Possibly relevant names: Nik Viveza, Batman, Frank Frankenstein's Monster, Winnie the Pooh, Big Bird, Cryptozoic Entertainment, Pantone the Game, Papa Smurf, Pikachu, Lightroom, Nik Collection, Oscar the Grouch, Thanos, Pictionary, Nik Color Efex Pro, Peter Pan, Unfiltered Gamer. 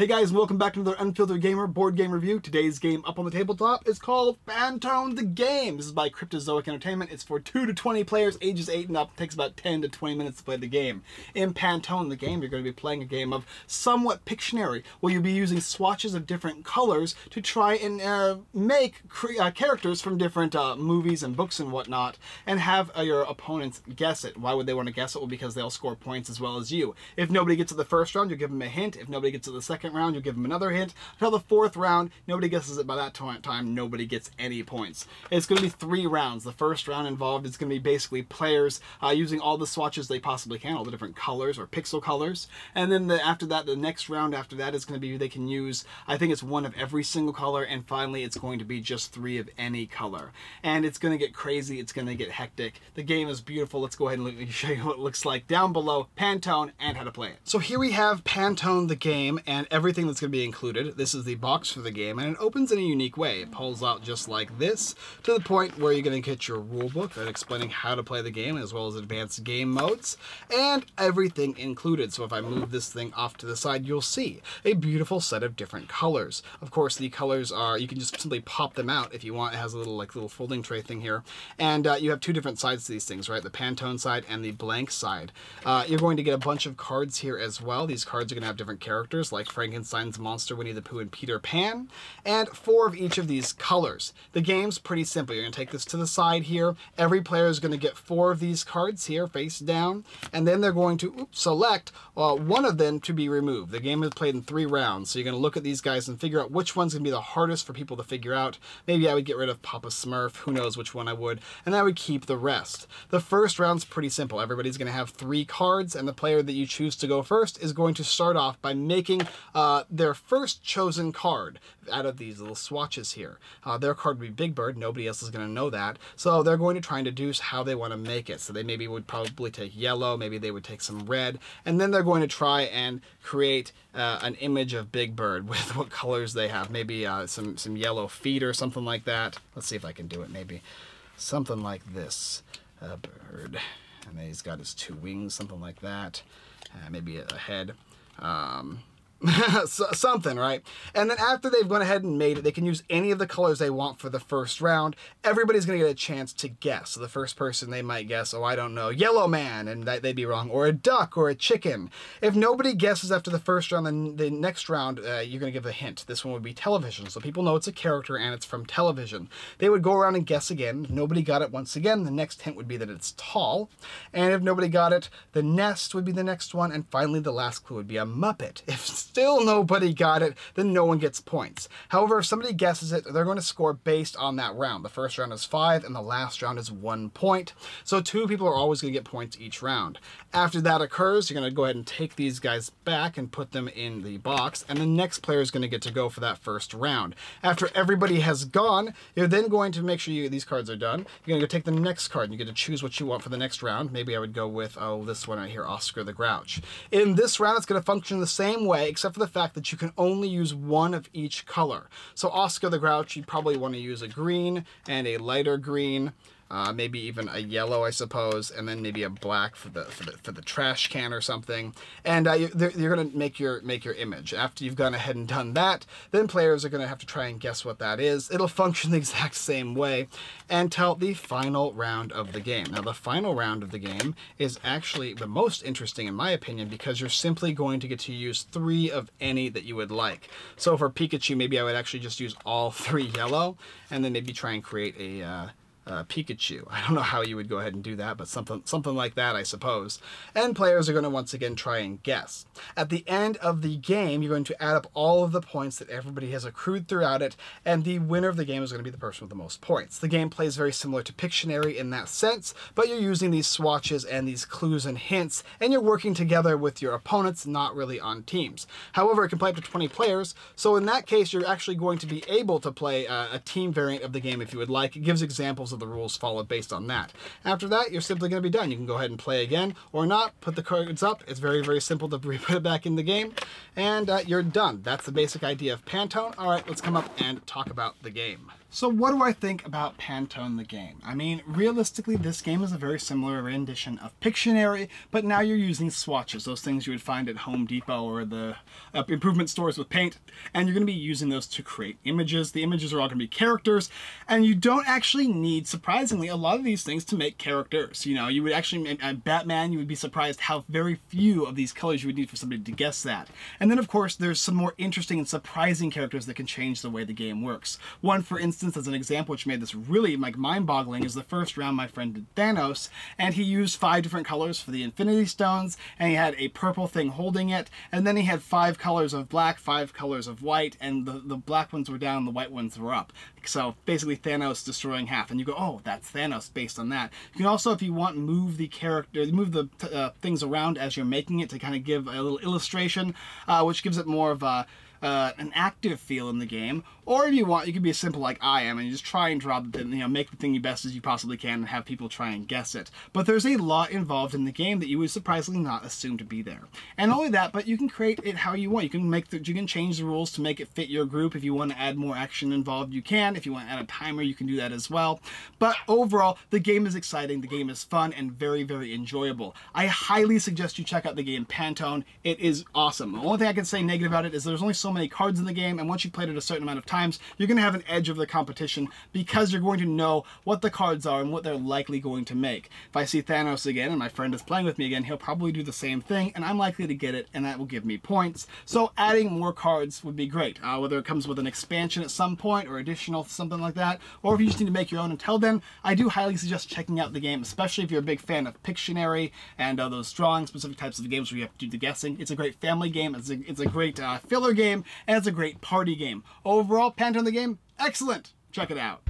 Hey guys, welcome back to another Unfiltered Gamer board game review. Today's game up on the tabletop is called Pantone the Game. This is by Cryptozoic Entertainment. It's for 2 to 20 players, ages 8 and up. It takes about 10 to 20 minutes to play the game. In Pantone the Game, you're going to be playing a game of somewhat Pictionary, where you'll be using swatches of different colors to try and make characters from different movies and books and whatnot, and have your opponents guess it. Why would they want to guess it? Well, because they'll score points as well as you. If nobody gets to the first round, you'll give them a hint. If nobody gets to the second round, you'll give them another hint. Until the fourth round, nobody guesses it. By that time, nobody gets any points. It's going to be 3 rounds. The first round involved is going to be basically players using all the swatches they possibly can, all the different colors or pixel colors. And then after that, the next round after that is going to be they can use, I think it's 1 of every single color, and finally it's going to be just 3 of any color. And it's going to get crazy. It's going to get hectic. The game is beautiful. Let's go ahead and show you what it looks like down below, Pantone, and how to play it. So here we have Pantone the Game and everything that's going to be included. This is the box for the game, and it opens in a unique way. It pulls out just like this, to the point where you're going to get your rule book and explaining how to play the game, as well as advanced game modes, and everything included. So if I move this thing off to the side, you'll see a beautiful set of different colors. Of course, the colors are, you can just simply pop them out if you want. It has a little little folding tray thing here, and you have 2 different sides to these things, right? The Pantone side and the blank side. You're going to get a bunch of cards here as well. These cards are going to have different characters, like Frankenstein's Monster, Winnie the Pooh, and Peter Pan, and 4 of each of these colors. The game's pretty simple. You're going to take this to the side here. Every player is going to get 4 of these cards here, face down, and then they're going to select 1 of them to be removed. The game is played in 3 rounds, so you're going to look at these guys and figure out which one's going to be the hardest for people to figure out. Maybe I would get rid of Papa Smurf, who knows which one I would, and I would keep the rest. The first round's pretty simple. Everybody's going to have 3 cards, and the player that you choose to go first is going to start off by making their first chosen card out of these little swatches here. Their card would be Big Bird. Nobody else is going to know that. So they're going to try and deduce how they want to make it. So they maybe would probably take yellow. Maybe they would take some red. And then they're going to try and create an image of Big Bird with what colors they have. Maybe some yellow feet or something like that. Let's see if I can do it. Maybe something like this. A bird. And then he's got his 2 wings, something like that. Maybe a head. Something, right? And then after they've gone ahead and made it, they can use any of the colors they want for the first round. Everybody's going to get a chance to guess. So the first person, they might guess, oh, I don't know, yellow man, and they'd be wrong, or a duck, or a chicken. If nobody guesses after the first round, then the next round, you're going to give a hint. This one would be television, so people know it's a character and it's from television. They would go around and guess again. If nobody got it once again, the next hint would be that it's tall. And if nobody got it, the nest would be the next one, and finally the last clue would be a Muppet. If still nobody got it, then no one gets points. However, if somebody guesses it, they're going to score based on that round. The first round is 5 and the last round is 1 point. So 2 people are always going to get points each round. After that occurs, you're going to go ahead and take these guys back and put them in the box, and the next player is going to get to go for that first round. After everybody has gone, you're then going to make sure these cards are done. You're going to go take the next card and you get to choose what you want for the next round. Maybe I would go with, oh, this one right here, Oscar the Grouch. In this round, it's going to function the same way, except for the fact that you can only use 1 of each color. So Oscar the Grouch, you'd probably want to use a green and a lighter green, maybe even a yellow, I suppose, and then maybe a black for the trash can or something. And you're going to make your image. After you've gone ahead and done that, then players are going to have to try and guess what that is. It'll function the exact same way until the final round of the game. Now, the final round of the game is actually the most interesting, in my opinion, because you're simply going to get to use 3 of any that you would like. So for Pikachu, maybe I would actually just use all 3 yellow, and then maybe try and create a Pikachu. I don't know how you would go ahead and do that, but something like that, I suppose. And players are going to once again try and guess. At the end of the game, you're going to add up all of the points that everybody has accrued throughout it, and the winner of the game is going to be the person with the most points. The game plays very similar to Pictionary in that sense, but you're using these swatches and these clues and hints, and you're working together with your opponents, not really on teams. However, it can play up to 20 players, so in that case, you're actually going to be able to play a team variant of the game if you would like. It gives examples of the rules followed based on that. After that, you're simply going to be done. You can go ahead and play again or not, put the cards up. It's very, very simple to put it back in the game, and you're done. That's the basic idea of Pantone. All right, let's come up and talk about the game. So what do I think about Pantone the Game? I mean, realistically, this game is a very similar rendition of Pictionary, but now you're using swatches, those things you would find at Home Depot or the improvement stores with paint, and you're going to be using those to create images. The images are all going to be characters, and you don't actually need, surprisingly, a lot of these things to make characters. You know, you would actually, Batman, you would be surprised how very few of these colors you would need for somebody to guess that. And then, of course, there's some more interesting and surprising characters that can change the way the game works. One, for instance, as an example, which made this really like mind-boggling, is the first round my friend did Thanos, and he used 5 different colors for the Infinity Stones, and he had a purple thing holding it, and then he had 5 colors of black, 5 colors of white, and the black ones were down, the white ones were up. So basically Thanos destroying half, and you go, oh, that's Thanos based on that. You can also, if you want, move the character, move the things around as you're making it to kind of give a little illustration, which gives it more of a an active feel in the game. Or if you want, you can be simple like I am, and you just try and draw the, make the thing you best as you possibly can and have people try and guess it. But there's a lot involved in the game that you would surprisingly not assume to be there. And only that, but you can create it how you want. You can make you can change the rules to make it fit your group. If you want to add more action involved, you can. If you want to add a timer, you can do that as well. But overall, the game is exciting, the game is fun, and very, very enjoyable. I highly suggest you check out the game Pantone. It is awesome. The only thing I can say negative about it is there's only so many cards in the game, and once you've played it a certain amount of times, you're going to have an edge over the competition because you're going to know what the cards are and what they're likely going to make. If I see Thanos again and my friend is playing with me again, he'll probably do the same thing, and I'm likely to get it, and that will give me points. So adding more cards would be great, whether it comes with an expansion at some point or additional something like that, or if you just need to make your own. Until then, I do highly suggest checking out the game, especially if you're a big fan of Pictionary and those drawing specific types of games where you have to do the guessing. It's a great family game, it's a great filler game, and it's a great party game. Overall, Pantone the Game, excellent! Check it out.